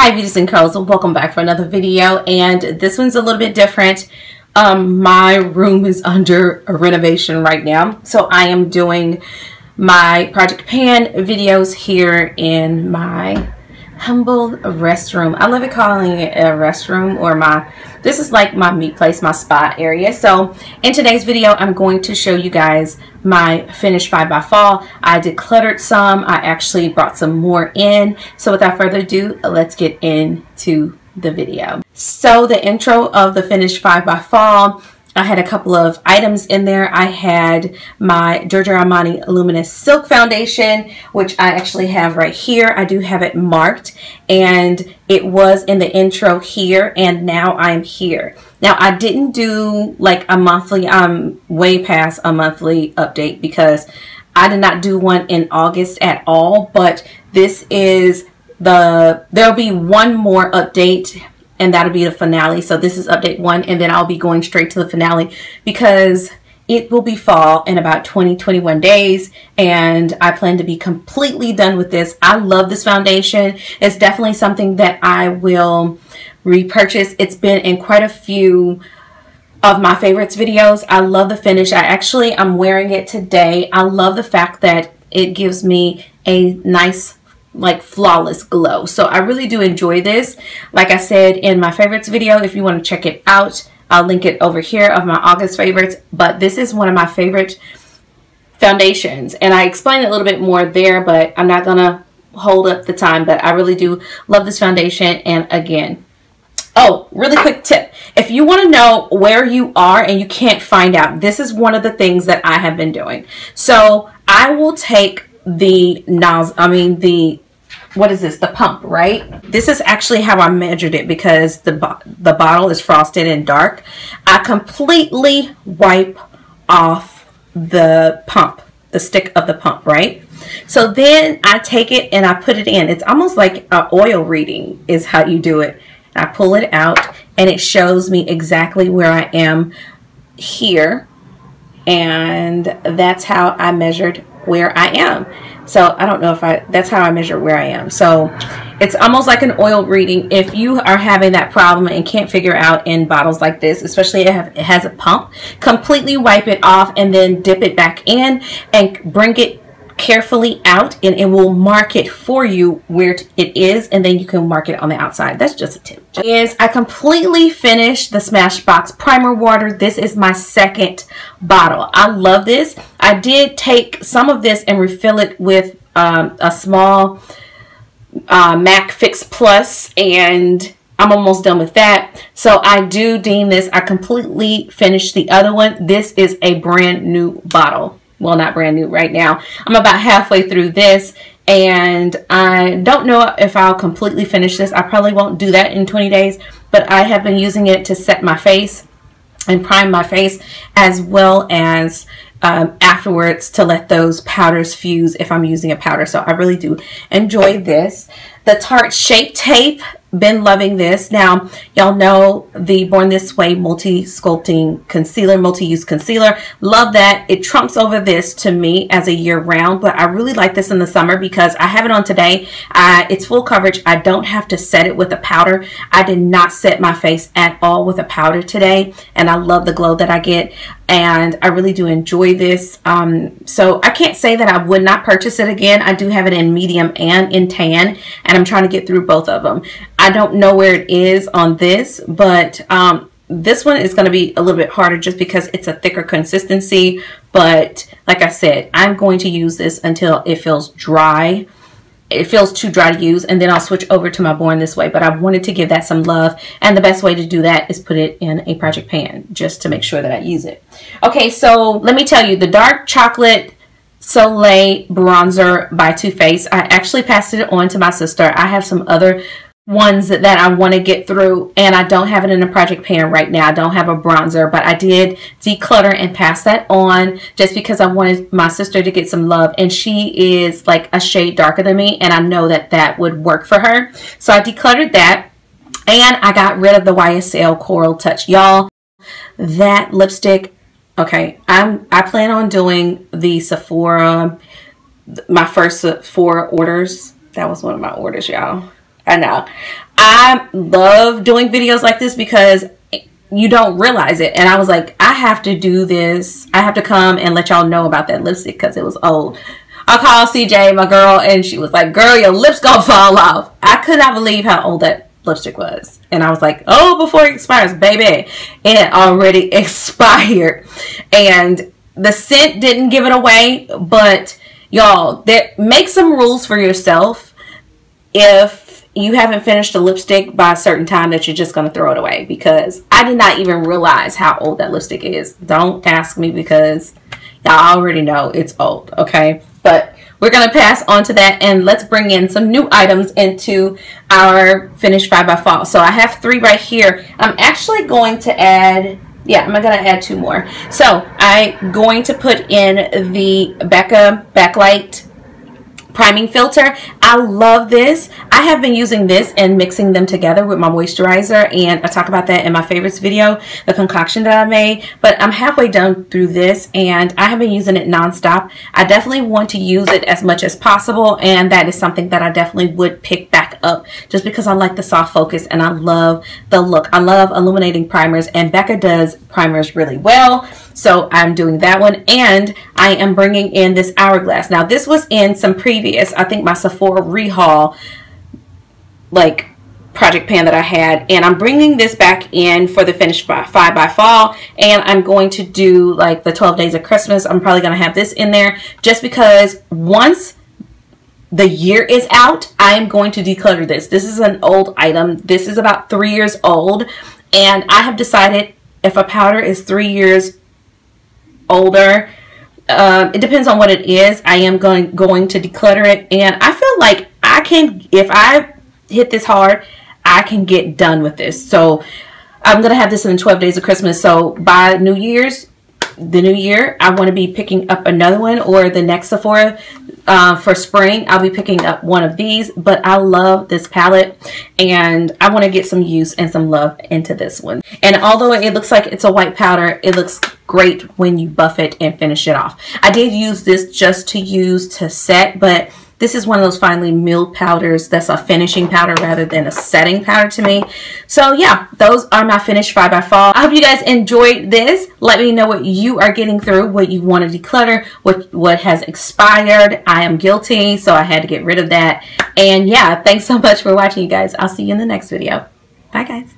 Hi beauties and curls, welcome back for another video, and this one's a little bit different. My room is under a renovation right now, so I am doing my Project Pan videos here in my humble restroom. I love it calling it a restroom, or this is like my meet place, my spa area. So in today's video, I'm going to show you guys my finished 5x fall. I decluttered some, I actually brought some more in. So without further ado, let's get into the video. So the intro of the finished 5x fall, I had a couple of items in there. I had my Giorgio Armani Luminous Silk Foundation, which I actually have right here. I do have it marked, and it was in the intro here, and now I'm here. Now, I didn't do like a monthly, I'm way past a monthly update because I did not do one in August at all, but this is there'll be one more update, and that'll be the finale. So this is update one, and then I'll be going straight to the finale because it will be fall in about 20-21 days, and I plan to be completely done with this. I love this foundation. It's definitely something that I will repurchase. It's been in quite a few of my favorites videos. I love the finish. I'm wearing it today. I love the fact that it gives me a nice like flawless glow. So I really do enjoy this. Like I said in my favorites video, if you want to check it out, I'll link it over here of my August favorites, but this is one of my favorite foundations, and I explained it a little bit more there, but I'm not gonna hold up the time. But I really do love this foundation. And again, oh, really quick tip. If you want to know where you are and you can't find out, this is one of the things that I have been doing. So I will take the nozzle, the pump, right? This is actually how I measured it because the bottle is frosted and dark. I completely wipe off the pump, the stick of the pump, right? So then I take it and I put it in. It's almost like an oil reading is how you do it. I pull it out and it shows me exactly where I am here, and that's how I measured where I am. So I don't know if that's how I measure where I am. So it's almost like an oil reading. If you are having that problem and can't figure out in bottles like this, especially if it has a pump, completely wipe it off and then dip it back in and bring it carefully out, and it will mark it for you where it is, and then you can mark it on the outside. That's just a tip. I completely finished the Smashbox Primer Water. This is my second bottle. I love this. I did take some of this and refill it with a small Mac Fix Plus, and I'm almost done with that. So I do deem this, I completely finished the other one. This is a brand new bottle. Well, not brand new right now. I'm about halfway through this, and I don't know if I'll completely finish this. I probably won't do that in 20 days, but I have been using it to set my face and prime my face, as well as afterwards to let those powders fuse if I'm using a powder. So I really do enjoy this. The Tarte Shape Tape, been loving this. Now, y'all know the Born This Way Multi Sculpting Concealer, Multi-Use Concealer. Love that. It trumps over this to me as a year-round, but I really like this in the summer because I have it on today. It's full coverage. I don't have to set it with a powder. I did not set my face at all with a powder today, and I love the glow that I get, and I really do enjoy this. So I can't say that I would not purchase it again. I do have it in medium and in tan, and I'm trying to get through both of them. I don't know where it is on this, but this one is going to be a little bit harder just because it's a thicker consistency. But like I said, I'm going to use this until it feels dry. It feels too dry to use, and then I'll switch over to my Born This Way. But I wanted to give that some love, and the best way to do that is put it in a Project Pan just to make sure that I use it. Okay, so let me tell you, the Dark Chocolate Soleil Bronzer by Too Faced, I actually passed it on to my sister. I have some other ones that I want to get through, and I don't have it in a Project Pan right now. I don't have a bronzer, but I did declutter and pass that on just because I wanted my sister to get some love, and she is like a shade darker than me, and I know that that would work for her. So I decluttered that, and I got rid of the YSL Coral Touch. Y'all, that lipstick, okay, I plan on doing the Sephora, my first Sephora orders. That was one of my orders, y'all. I know. I love doing videos like this because you don't realize it. And I was like, I have to do this. I have to come and let y'all know about that lipstick because it was old. I called CJ, my girl, and she was like, girl, your lips gonna fall off. I could not believe how old that lipstick was. And I was like, oh, before it expires, baby. It already expired. And the scent didn't give it away. But y'all, make some rules for yourself. If you haven't finished a lipstick by a certain time, that you're just going to throw it away, because I did not even realize how old that lipstick is. Don't ask me because y'all already know it's old, okay? But we're going to pass on to that, and let's bring in some new items into our Finish 5x5. So I have 3 right here. I'm actually going to add, yeah, I'm going to add 2 more. So I'm going to put in the Becca Backlight Priming Filter. I love this. I have been using this and mixing them together with my moisturizer, and I talk about that in my favorites video, the concoction that I made. But I'm halfway done through this, and I have been using it nonstop. I definitely want to use it as much as possible, and that is something that I definitely would pick back up just because I like the soft focus and I love the look. I love illuminating primers, and Becca does primers really well. So I'm doing that one, and I am bringing in this Hourglass. Now this was in some previous, I think my Sephora rehaul, like project pan that I had, and I'm bringing this back in for the Finish 5x5, and I'm going to do like the 12 days of Christmas. I'm probably going to have this in there just because once the year is out, I am going to declutter this. This is an old item. This is about 3 years old, and I have decided if a powder is 3 years older, it depends on what it is, I am going to declutter it. And I feel like I can, if I hit this hard, I can get done with this. So I'm gonna have this in 12 days of Christmas, so by New Year's, the new year, I want to be picking up another one, or the next Sephora for spring, I'll be picking up one of these. But I love this palette, and I want to get some use and some love into this one. And although it looks like it's a white powder, it looks great when you buff it and finish it off. I did use this just to use to set, but this is one of those finely milled powders that's a finishing powder rather than a setting powder to me. So yeah, those are my Finish 5x5. I hope you guys enjoyed this. Let me know what you are getting through, what you want to declutter, what has expired. I am guilty, so I had to get rid of that. And yeah, thanks so much for watching, you guys. I'll see you in the next video. Bye, guys.